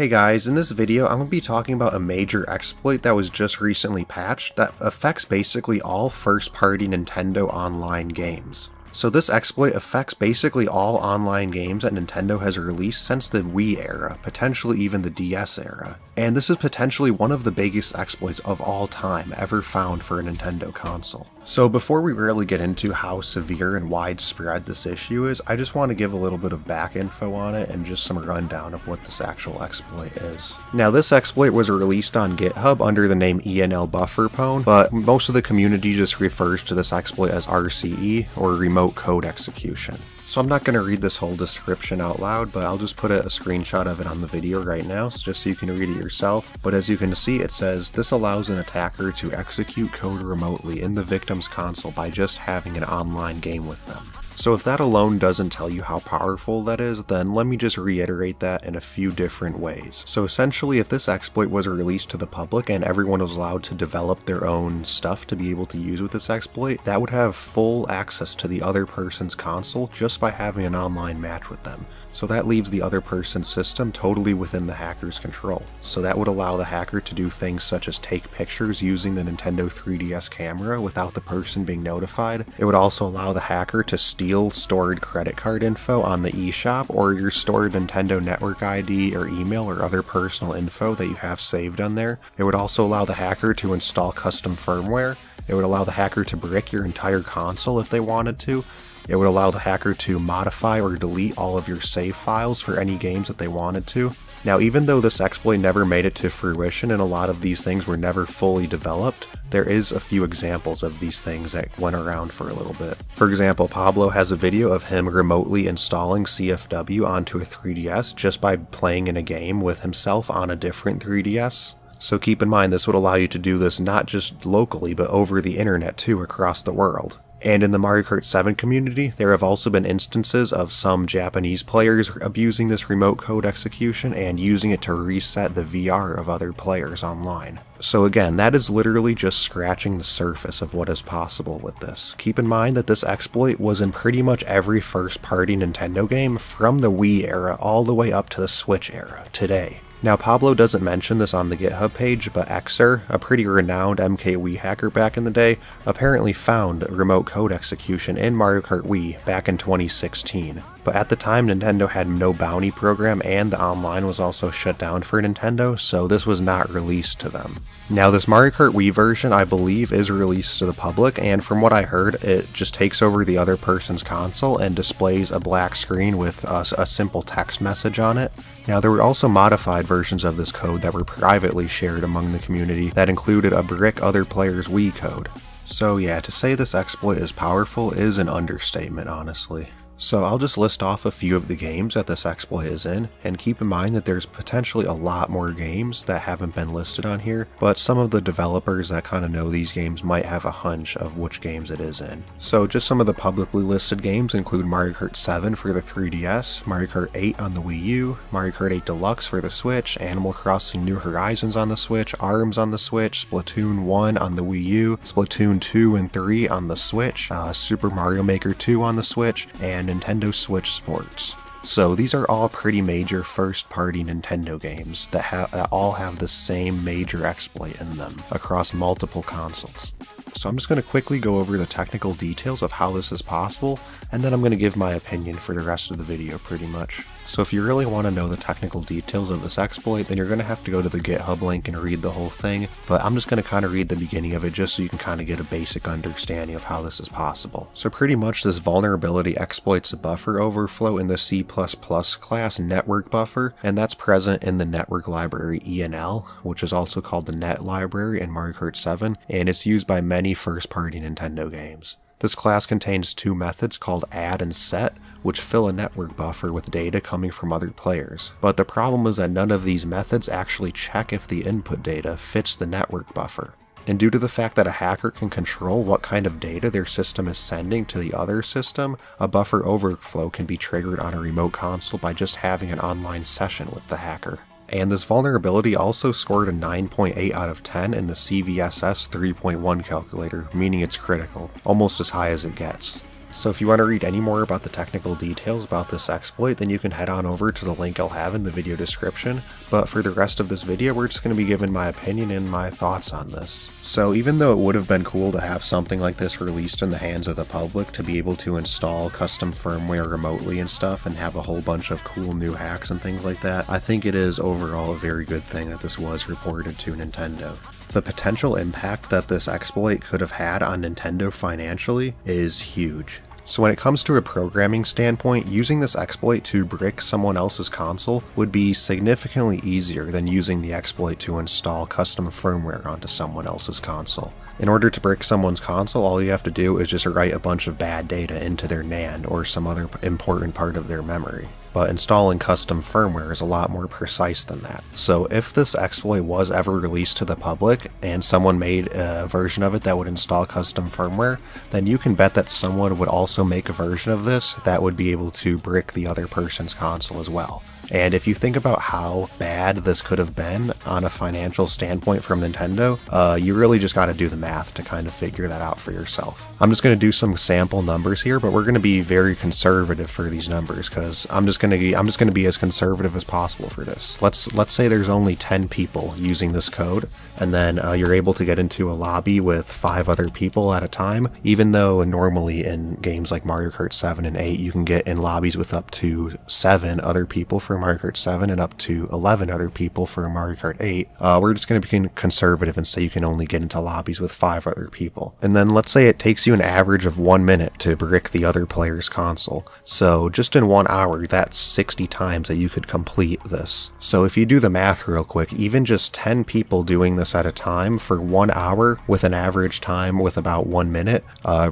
Hey guys, in this video I'm going to be talking about a major exploit that was just recently patched that affects basically all first-party Nintendo online games. So this exploit affects basically all online games that Nintendo has released since the Wii era, potentially even the DS era. And this is potentially one of the biggest exploits of all time ever found for a Nintendo console. So before we really get into how severe and widespread this issue is, I just want to give a little bit of back info on it and just some rundown of what this actual exploit is. Now this exploit was released on GitHub under the name ENLBufferPwn, but most of the community just refers to this exploit as RCE, or Remote Code Execution. So I'm not going to read this whole description out loud, but I'll just put a screenshot of it on the video right now, just so you can read it yourself. But as you can see, it says, this allows an attacker to execute code remotely in the victim's console by just having an online game with them. So if that alone doesn't tell you how powerful that is, then let me just reiterate that in a few different ways. So essentially, if this exploit was released to the public and everyone was allowed to develop their own stuff to be able to use with this exploit, that would have full access to the other person's console just by having an online match with them. So that leaves the other person's system totally within the hacker's control. So that would allow the hacker to do things such as take pictures using the Nintendo 3DS camera without the person being notified. It would also allow the hacker to steal stored credit card info on the eShop or your stored Nintendo Network ID or email or other personal info that you have saved on there. It would also allow the hacker to install custom firmware. It would allow the hacker to brick your entire console if they wanted to. It would allow the hacker to modify or delete all of your save files for any games that they wanted to. Now, even though this exploit never made it to fruition and a lot of these things were never fully developed, there is a few examples of these things that went around for a little bit. For example, Pablo has a video of him remotely installing CFW onto a 3DS just by playing in a game with himself on a different 3DS. So keep in mind, this would allow you to do this not just locally, but over the internet too, across the world. And in the Mario Kart 7 community, there have also been instances of some Japanese players abusing this remote code execution and using it to reset the VR of other players online. So again, that is literally just scratching the surface of what is possible with this. Keep in mind that this exploit was in pretty much every first-party Nintendo game from the Wii era all the way up to the Switch era today. Now, Pablo doesn't mention this on the GitHub page, but Xer, a pretty renowned MKWii hacker back in the day, apparently found remote code execution in Mario Kart Wii back in 2016. But at the time, Nintendo had no bounty program and the online was also shut down for Nintendo, so this was not released to them. Now, this Mario Kart Wii version, I believe, is released to the public, and from what I heard, it just takes over the other person's console and displays a black screen with a simple text message on it. Now, there were also modified versions of this code that were privately shared among the community that included a brick other player's Wii code. So yeah, to say this exploit is powerful is an understatement, honestly. So I'll just list off a few of the games that this exploit is in, and keep in mind that there's potentially a lot more games that haven't been listed on here, but some of the developers that kind of know these games might have a hunch of which games it is in. So just some of the publicly listed games include Mario Kart 7 for the 3DS, Mario Kart 8 on the Wii U, Mario Kart 8 Deluxe for the Switch, Animal Crossing New Horizons on the Switch, ARMS on the Switch, Splatoon 1 on the Wii U, Splatoon 2 and 3 on the Switch, Super Mario Maker 2 on the Switch, and Nintendo Switch Sports. So these are all pretty major first-party Nintendo games that all have the same major exploit in them across multiple consoles. So I'm just going to quickly go over the technical details of how this is possible, and then I'm going to give my opinion for the rest of the video pretty much. So if you really want to know the technical details of this exploit, then you're going to have to go to the GitHub link and read the whole thing, but I'm just going to kind of read the beginning of it just so you can kind of get a basic understanding of how this is possible. So pretty much this vulnerability exploits a buffer overflow in the C++ class network buffer, and that's present in the network library ENL, which is also called the net library in Mario Kart 7, and it's used by many first-party Nintendo games. This class contains two methods called add and set, which fill a network buffer with data coming from other players. But the problem is that none of these methods actually check if the input data fits the network buffer. And due to the fact that a hacker can control what kind of data their system is sending to the other system, a buffer overflow can be triggered on a remote console by just having an online session with the hacker. And this vulnerability also scored a 9.8 out of 10 in the CVSS 3.1 calculator, meaning it's critical, almost as high as it gets. So if you want to read any more about the technical details about this exploit, then you can head on over to the link I'll have in the video description. But for the rest of this video, we're just going to be giving my opinion and my thoughts on this. So even though it would have been cool to have something like this released in the hands of the public to be able to install custom firmware remotely and stuff and have a whole bunch of cool new hacks and things like that, I think it is overall a very good thing that this was reported to Nintendo. The potential impact that this exploit could have had on Nintendo financially is huge. So when it comes to a programming standpoint, using this exploit to brick someone else's console would be significantly easier than using the exploit to install custom firmware onto someone else's console. In order to brick someone's console, all you have to do is just write a bunch of bad data into their NAND or some other important part of their memory. But installing custom firmware is a lot more precise than that. So if this exploit was ever released to the public and someone made a version of it that would install custom firmware, then you can bet that someone would also make a version of this that would be able to brick the other person's console as well. And if you think about how bad this could have been on a financial standpoint from Nintendo, you really just got to do the math to kind of figure that out for yourself. I'm just going to do some sample numbers here, but we're going to be very conservative for these numbers because I'm just going to be as conservative as possible for this. Let's say there's only 10 people using this code, and then you're able to get into a lobby with 5 other people at a time, even though normally in games like Mario Kart 7 and 8, you can get in lobbies with up to 7 other people for Mario Kart 7 and up to 11 other people for Mario Kart 8, we're just going to be conservative and say you can only get into lobbies with 5 other people. And then let's say it takes you an average of 1 minute to brick the other player's console. So just in 1 hour, that's 60 times that you could complete this. So if you do the math real quick, even just 10 people doing this at a time for 1 hour with an average time with about 1 minute,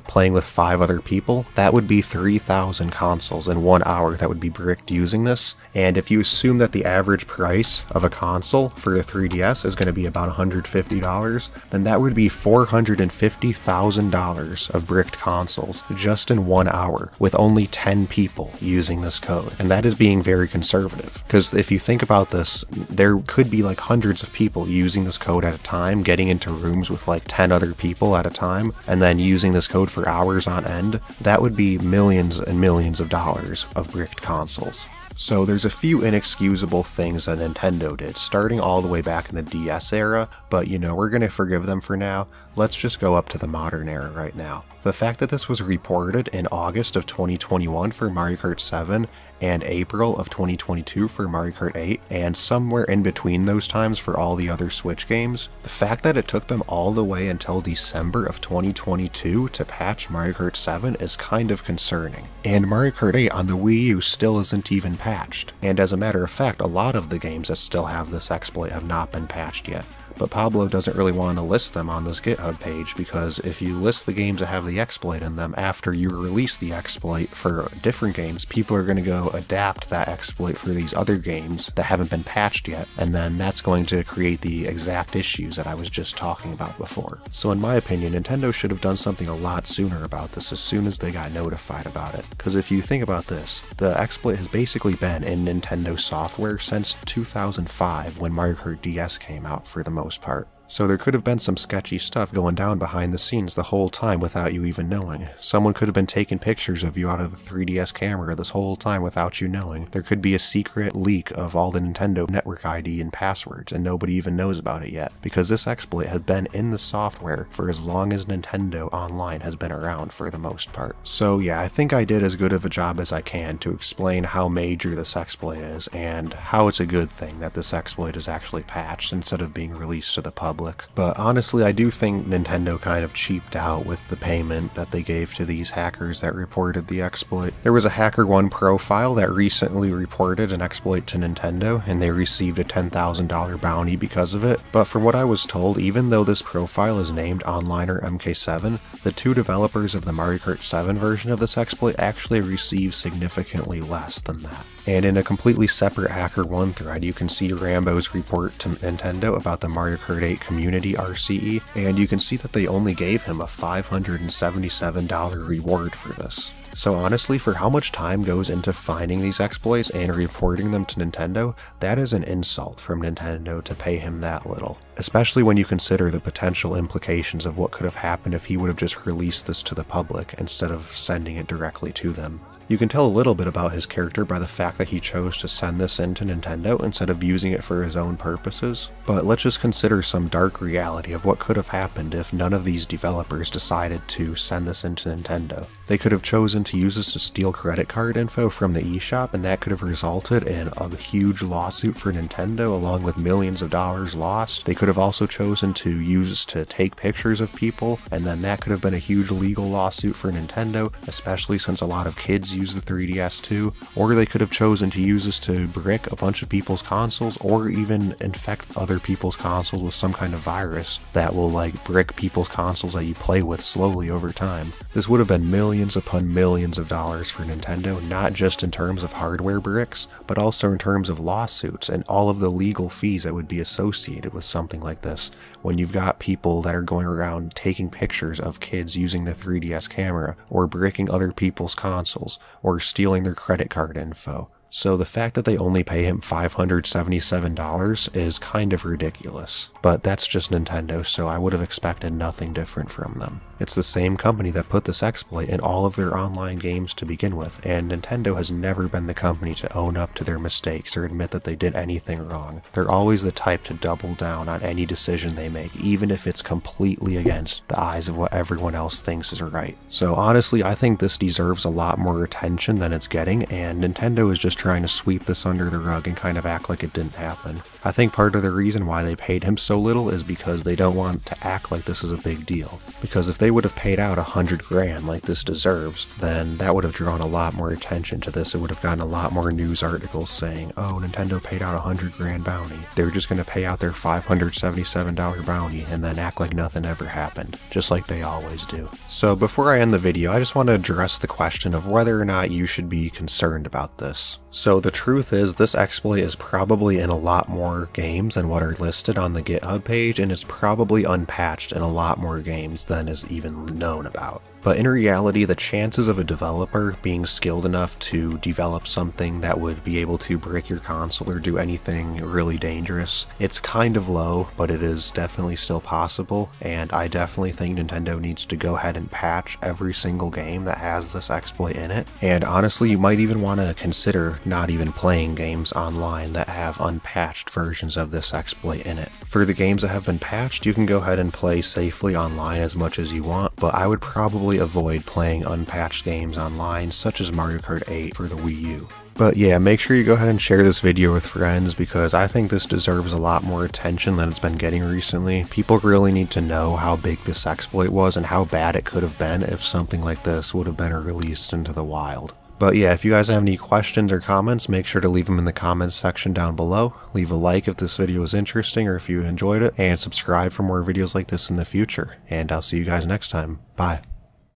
playing with 5 other people, that would be 3,000 consoles in 1 hour that would be bricked using this. And if you assume that the average price of a console for the 3DS is going to be about $150, then that would be $450,000 of bricked consoles just in 1 hour with only 10 people using this code. And that is being very conservative, because if you think about this, there could be like hundreds of people using this code at a time, getting into rooms with like 10 other people at a time, and then using this code for hours on end. That would be millions and millions of dollars of bricked consoles. So there's a few inexcusable things that Nintendo did, starting all the way back in the DS era, but you know, we're going to forgive them for now. Let's just go up to the modern era right now. The fact that this was reported in August of 2021 for Mario Kart 7 and April of 2022 for Mario Kart 8, and somewhere in between those times for all the other Switch games, the fact that it took them all the way until December of 2022 to patch Mario Kart 7 is kind of concerning. And Mario Kart 8 on the Wii U still isn't even patched, and as a matter of fact, a lot of the games that still have this exploit have not been patched yet. But Pablo doesn't really want to list them on this GitHub page, because if you list the games that have the exploit in them after you release the exploit for different games, people are going to go adapt that exploit for these other games that haven't been patched yet, and then that's going to create the exact issues that I was just talking about before. So in my opinion, Nintendo should have done something a lot sooner about this as soon as they got notified about it. Because if you think about this, the exploit has basically been in Nintendo software since 2005 when Mario Kart DS came out for the most part. So there could have been some sketchy stuff going down behind the scenes the whole time without you even knowing. Someone could have been taking pictures of you out of the 3DS camera this whole time without you knowing. There could be a secret leak of all the Nintendo network ID and passwords, and nobody even knows about it yet, because this exploit has been in the software for as long as Nintendo Online has been around for the most part. So yeah, I think I did as good of a job as I can to explain how major this exploit is, and how it's a good thing that this exploit is actually patched instead of being released to the public. But honestly, I do think Nintendo kind of cheaped out with the payment that they gave to these hackers that reported the exploit. There was a HackerOne profile that recently reported an exploit to Nintendo, and they received a $10,000 bounty because of it. But from what I was told, even though this profile is named OnlinerMK7, the two developers of the Mario Kart 7 version of this exploit actually received significantly less than that. And in a completely separate HackerOne thread, you can see Rambo's report to Nintendo about the Mario Kart 8 community RCE, and you can see that they only gave him a $577 reward for this. So honestly, for how much time goes into finding these exploits and reporting them to Nintendo, that is an insult from Nintendo to pay him that little. especially when you consider the potential implications of what could have happened if he would have just released this to the public instead of sending it directly to them. You can tell a little bit about his character by the fact that he chose to send this in to Nintendo instead of using it for his own purposes, but let's just consider some dark reality of what could have happened if none of these developers decided to send this into Nintendo. They could have chosen to use this to steal credit card info from the eShop, and that could have resulted in a huge lawsuit for Nintendo along with millions of dollars lost. They could have also chosen to use this to take pictures of people, and then that could have been a huge legal lawsuit for Nintendo, especially since a lot of kids use the 3DS too. Or they could have chosen to use this to brick a bunch of people's consoles, or even infect other people's consoles with some kind of virus that will like brick people's consoles that you play with slowly over time. This would have been millions upon millions of dollars for Nintendo, not just in terms of hardware bricks, but also in terms of lawsuits and all of the legal fees that would be associated with something like this when you've got people that are going around taking pictures of kids using the 3DS camera, or bricking other people's consoles, or stealing their credit card info. So the fact that they only pay him $577 is kind of ridiculous, but that's just Nintendo, so I would have expected nothing different from them. It's the same company that put this exploit in all of their online games to begin with, and Nintendo has never been the company to own up to their mistakes or admit that they did anything wrong. They're always the type to double down on any decision they make, even if it's completely against the eyes of what everyone else thinks is right. So honestly, I think this deserves a lot more attention than it's getting, and Nintendo is just trying to sweep this under the rug and kind of act like it didn't happen. I think part of the reason why they paid him so little is because they don't want to act like this is a big deal. Because if they would have paid out 100 grand like this deserves, then that would have drawn a lot more attention to this. It would have gotten a lot more news articles saying, oh, Nintendo paid out 100 grand bounty. They were just going to pay out their $577 bounty and then act like nothing ever happened, just like they always do. So before I end the video, I just want to address the question of whether or not you should be concerned about this. So the truth is, this exploit is probably in a lot more games than what are listed on the GitHub page, and it's probably unpatched in a lot more games than is even known about. But in reality, the chances of a developer being skilled enough to develop something that would be able to brick your console or do anything really dangerous, it's kind of low, but it is definitely still possible, and I definitely think Nintendo needs to go ahead and patch every single game that has this exploit in it. And honestly, you might even want to consider not even playing games online that have unpatched versions of this exploit in it. For the games that have been patched, you can go ahead and play safely online as much as you want, but I would probably avoid playing unpatched games online, such as Mario Kart 8 for the Wii U. But yeah, make sure you go ahead and share this video with friends, because I think this deserves a lot more attention than it's been getting recently. People really need to know how big this exploit was and how bad it could have been if something like this would have been released into the wild. But yeah, if you guys have any questions or comments, make sure to leave them in the comments section down below. Leave a like if this video was interesting or if you enjoyed it, and subscribe for more videos like this in the future. And I'll see you guys next time. Bye.